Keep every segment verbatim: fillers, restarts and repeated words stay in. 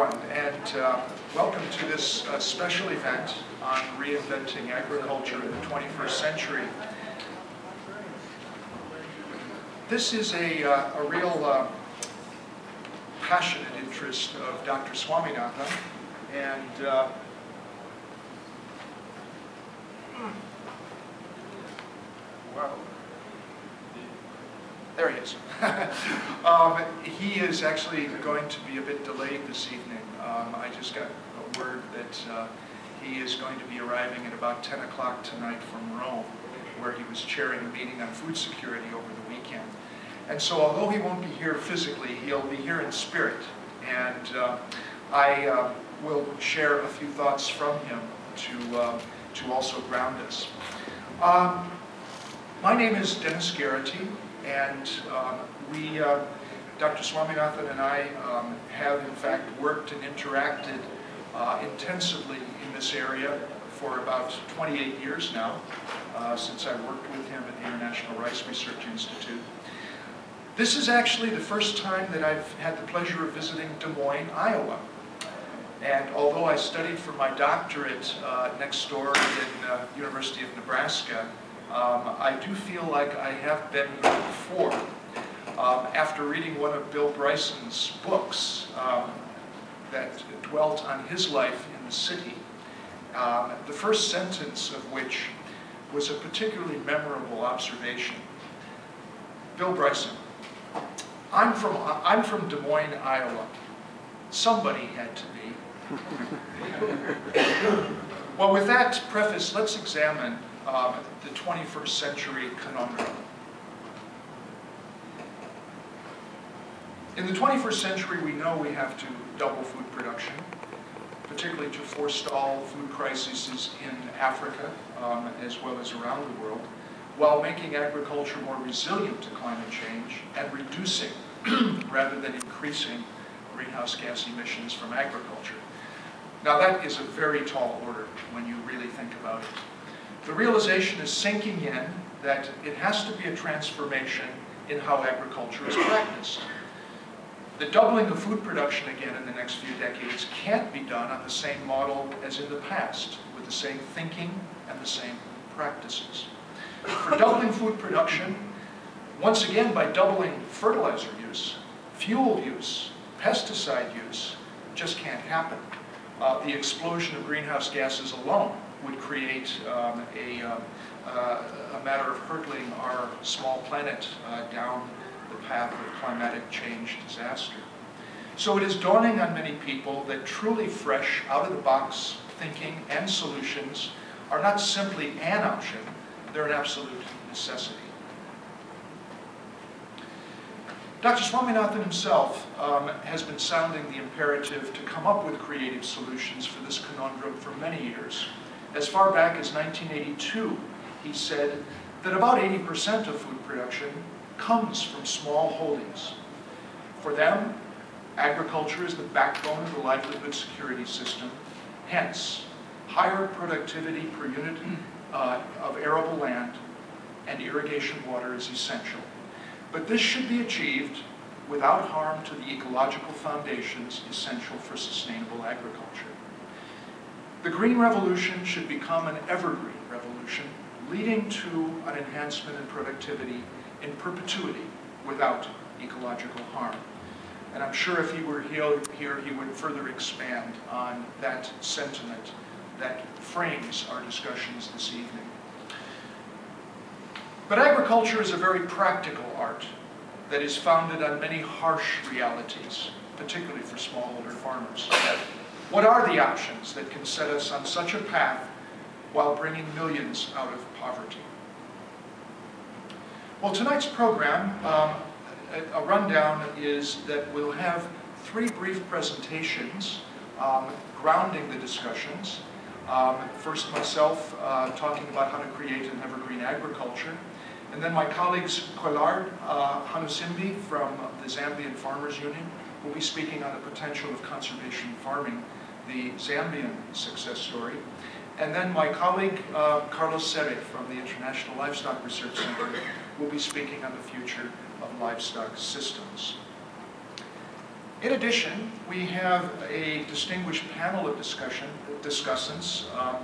And uh, welcome to this uh, special event on reinventing agriculture in the twenty-first century. This is a, uh, a real uh, passionate interest of Doctor Swaminathan, and uh, wow. There he is. um, he is actually going to be a bit delayed this evening. Um, I just got a word that uh, he is going to be arriving at about ten o'clock tonight from Rome, where he was chairing a meeting on food security over the weekend. And so although he won't be here physically, he'll be here in spirit. And uh, I uh, will share a few thoughts from him to, uh, to also ground us. Um, my name is Dennis Garrity. And um, we, uh, Doctor Swaminathan and I, um, have in fact worked and interacted uh, intensively in this area for about twenty-eight years now, uh, since I worked with him at the International Rice Research Institute. This is actually the first time that I've had the pleasure of visiting Des Moines, Iowa. And although I studied for my doctorate uh, next door in uh, University of Nebraska, Um, I do feel like I have been here before. Um, after reading one of Bill Bryson's books um, that dwelt on his life in the city, um, the first sentence of which was a particularly memorable observation. Bill Bryson, I'm from, I'm from Des Moines, Iowa. Somebody had to be. Well, with that preface, let's examine Um, the twenty-first century conundrum. In the twenty-first century, we know we have to double food production, particularly to forestall food crises in Africa, um, as well as around the world, while making agriculture more resilient to climate change and reducing, rather than increasing, greenhouse gas emissions from agriculture. Now that is a very tall order when you really think about it. The realization is sinking in that it has to be a transformation in how agriculture is practiced. The doubling of food production again in the next few decades can't be done on the same model as in the past, with the same thinking and the same practices. For doubling food production, once again by doubling fertilizer use, fuel use, pesticide use, just can't happen. Uh, the explosion of greenhouse gases alone would create um, a, uh, uh, a matter of hurtling our small planet uh, down the path of climatic change disaster. So it is dawning on many people that truly fresh, out-of-the-box thinking and solutions are not simply an option, they're an absolute necessity. Doctor Swaminathan himself um, has been sounding the imperative to come up with creative solutions for this conundrum for many years. As far back as nineteen eighty-two, he said that about eighty percent of food production comes from small holdings. For them, agriculture is the backbone of the livelihood security system. Hence, higher productivity per unit uh, of arable land and irrigation water is essential. But this should be achieved without harm to the ecological foundations essential for sustainable agriculture. The Green Revolution should become an evergreen revolution, leading to an enhancement in productivity in perpetuity without ecological harm. And I'm sure if he were here, he would further expand on that sentiment that frames our discussions this evening. But agriculture is a very practical art that is founded on many harsh realities, particularly for smallholder farmers. What are the options that can set us on such a path while bringing millions out of poverty? Well, tonight's program, um, a, a rundown is that we'll have three brief presentations um, grounding the discussions. Um, first, myself uh, talking about how to create an evergreen agriculture, and then my colleagues Coillard uh, Hamusimbi from the Zambian Farmers Union will be speaking on the potential of conservation farming, the Zambian success story. And then my colleague, uh, Carlos Serre from the International Livestock Research Center will be speaking on the future of livestock systems. In addition, we have a distinguished panel of discussion discussants, um,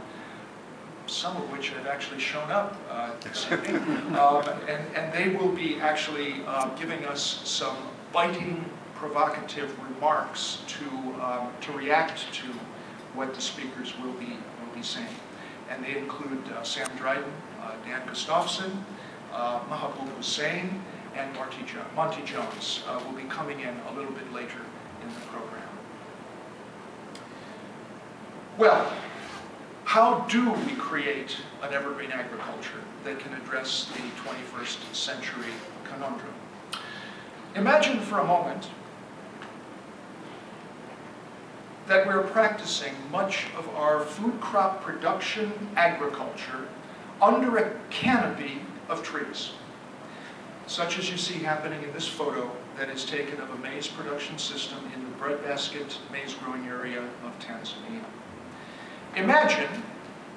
some of which have actually shown up uh, this evening, um, and, and they will be actually uh, giving us some biting, provocative remarks to um, to react to what the speakers will be will be saying. And they include uh, Sam Dryden, uh, Dan Gustafson, uh, Mahbub Hussain, and Monty Jo Monty Jones uh, will be coming in a little bit later in the program. Well, how do we create an evergreen agriculture that can address the twenty-first century conundrum? Imagine for a moment that we're practicing much of our food crop production agriculture under a canopy of trees, such as you see happening in this photo that is taken of a maize production system in the breadbasket maize growing area of Tanzania. Imagine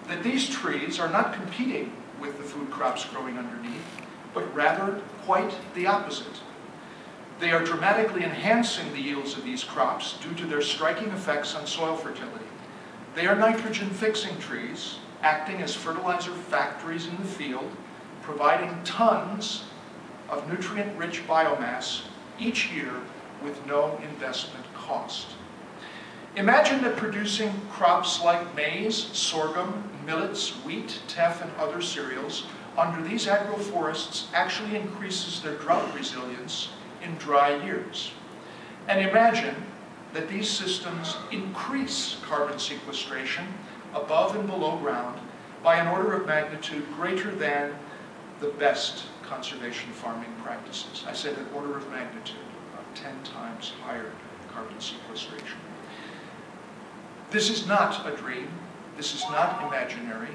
that these trees are not competing with the food crops growing underneath, but rather quite the opposite. They are dramatically enhancing the yields of these crops due to their striking effects on soil fertility. They are nitrogen-fixing trees, acting as fertilizer factories in the field, providing tons of nutrient-rich biomass each year with no investment cost. Imagine that producing crops like maize, sorghum, millets, wheat, teff, and other cereals under these agroforests actually increases their drought resilience in dry years. And imagine that these systems increase carbon sequestration above and below ground by an order of magnitude greater than the best conservation farming practices. I said an order of magnitude, about ten times higher carbon sequestration. This is not a dream. This is not imaginary.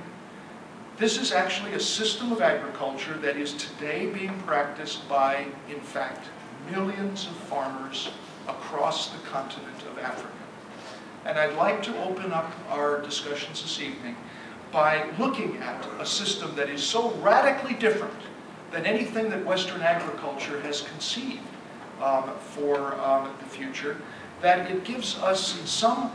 This is actually a system of agriculture that is today being practiced by, in fact, millions of farmers across the continent of Africa. And I'd like to open up our discussions this evening by looking at a system that is so radically different than anything that Western agriculture has conceived um, for um, the future, that it gives us some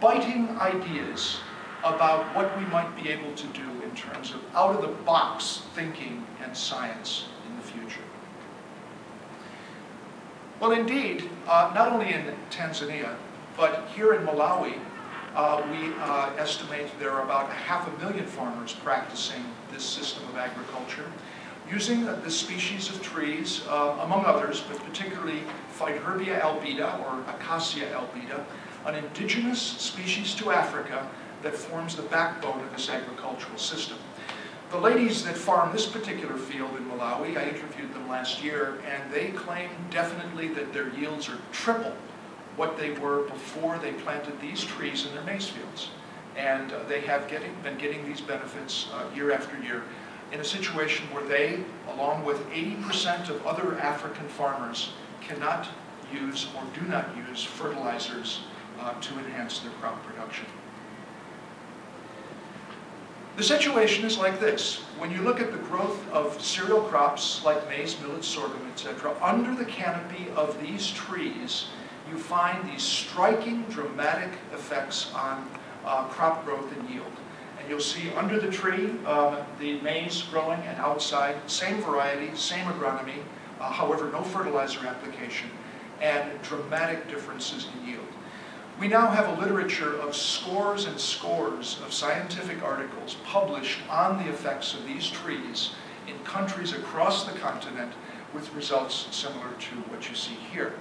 biting ideas about what we might be able to do in terms of out-of-the-box thinking and science in the future. Well, indeed, uh, not only in Tanzania, but here in Malawi, uh, we uh, estimate there are about half a million farmers practicing this system of agriculture, using this species of trees, uh, among others, but particularly Faidherbia albida, or Acacia albida, an indigenous species to Africa that forms the backbone of this agricultural system. The ladies that farm this particular field in Malawi, I interviewed them last year, and they claim definitely that their yields are triple what they were before they planted these trees in their maize fields. And uh, they have getting, been getting these benefits uh, year after year in a situation where they, along with eighty percent of other African farmers, cannot use or do not use fertilizers uh, to enhance their crop production. The situation is like this. When you look at the growth of cereal crops like maize, millet, sorghum, et cetera, under the canopy of these trees, you find these striking, dramatic effects on uh, crop growth and yield. And you'll see under the tree, um, the maize growing, and outside, same variety, same agronomy, uh, however, no fertilizer application, and dramatic differences in yield. We now have a literature of scores and scores of scientific articles published on the effects of these trees in countries across the continent with results similar to what you see here.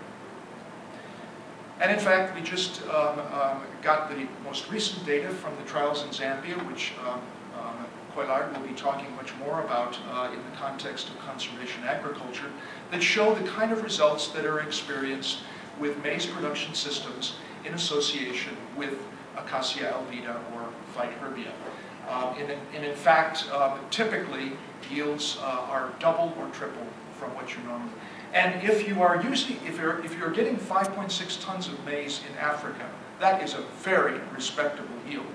And in fact, we just um, um, got the most recent data from the trials in Zambia, which um, um, Coillard will be talking much more about uh, in the context of conservation agriculture, that show the kind of results that are experienced with maize production systems in association with Acacia albida or Faidherbia. Um, and, and in fact, um, typically yields uh, are double or triple from what you normally. And if you are using, if you're if you're getting five point six tons of maize in Africa, that is a very respectable yield,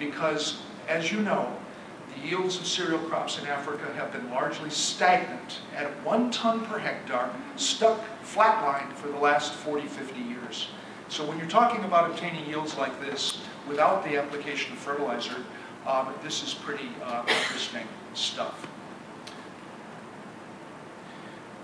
because as you know, the yields of cereal crops in Africa have been largely stagnant at one ton per hectare, stuck flatlined for the last forty, fifty years. So when you're talking about obtaining yields like this without the application of fertilizer, um, this is pretty uh, interesting stuff.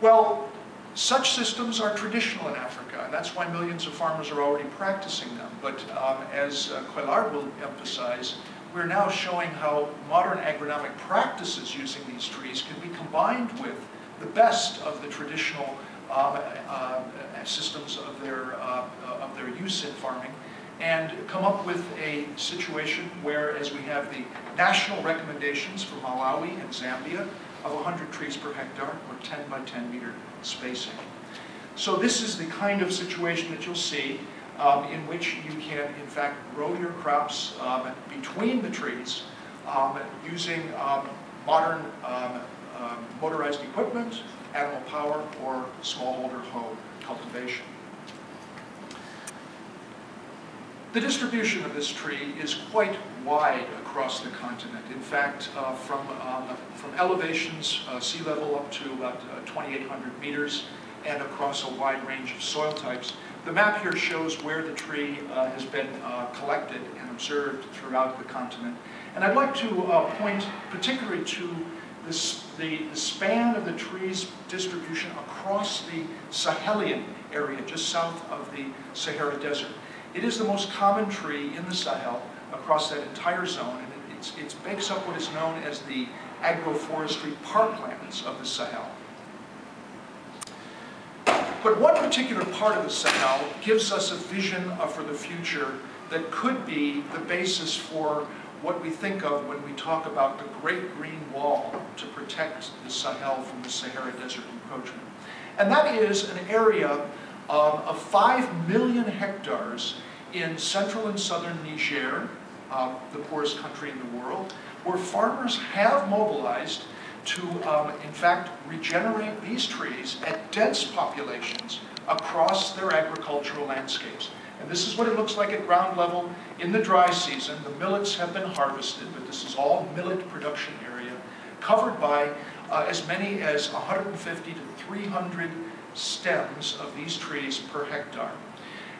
Well, such systems are traditional in Africa, and that's why millions of farmers are already practicing them. But um, as uh, Coillard will emphasize, we're now showing how modern agronomic practices using these trees can be combined with the best of the traditional um, uh, systems of their, uh, of their use in farming, and come up with a situation where, as we have the national recommendations for Malawi and Zambia, of one hundred trees per hectare, or ten by ten meter spacing. So this is the kind of situation that you'll see um, in which you can, in fact, grow your crops um, between the trees um, using um, modern um, uh, motorized equipment, animal power, or smallholder hoe cultivation. The distribution of this tree is quite wide across the continent. In fact, uh, from, um, from elevations, uh, sea level, up to about uh, twenty-eight hundred meters, and across a wide range of soil types. The map here shows where the tree uh, has been uh, collected and observed throughout the continent. And I'd like to uh, point particularly to this, the, the span of the tree's distribution across the Sahelian area, just south of the Sahara Desert. It is the most common tree in the Sahel across that entire zone, and it it's, it's makes up what is known as the agroforestry parklands of the Sahel. But one particular part of the Sahel gives us a vision of, for the future that could be the basis for what we think of when we talk about the Great Green Wall to protect the Sahel from the Sahara Desert encroachment. And that is an area Um, of five million hectares in central and southern Niger, um, the poorest country in the world, where farmers have mobilized to, um, in fact, regenerate these trees at dense populations across their agricultural landscapes. And this is what it looks like at ground level in the dry season. The millets have been harvested, but this is all millet production area, covered by uh, as many as one hundred fifty to three hundred stems of these trees per hectare.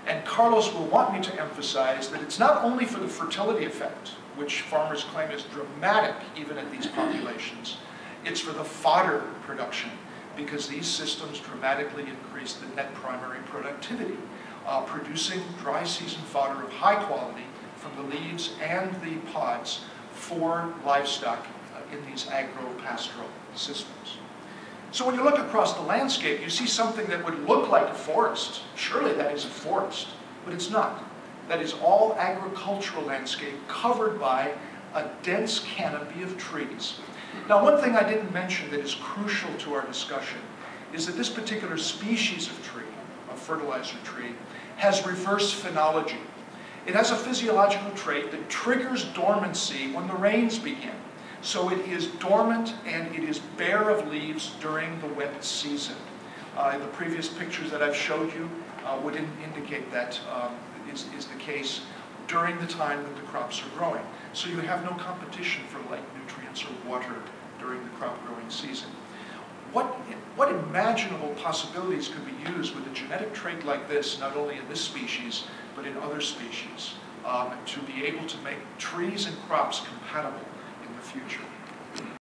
And Carlos will want me to emphasize that it's not only for the fertility effect, which farmers claim is dramatic even at these populations, it's for the fodder production, because these systems dramatically increase the net primary productivity, uh, producing dry season fodder of high quality from the leaves and the pods for livestock uh, in these agro-pastoral systems. So when you look across the landscape, you see something that would look like a forest. Surely that is a forest, but it's not. That is all agricultural landscape covered by a dense canopy of trees. Now, one thing I didn't mention that is crucial to our discussion is that this particular species of tree, a fertilizer tree, has reverse phenology. It has a physiological trait that triggers dormancy when the rains begin. So it is dormant and it is bare of leaves during the wet season. Uh, the previous pictures that I've showed you uh, would in indicate that um, is, is the case during the time that the crops are growing. So you have no competition for light nutrients or water during the crop growing season. What, what imaginable possibilities could be used with a genetic trait like this, not only in this species, but in other species, um, to be able to make trees and crops compatible future.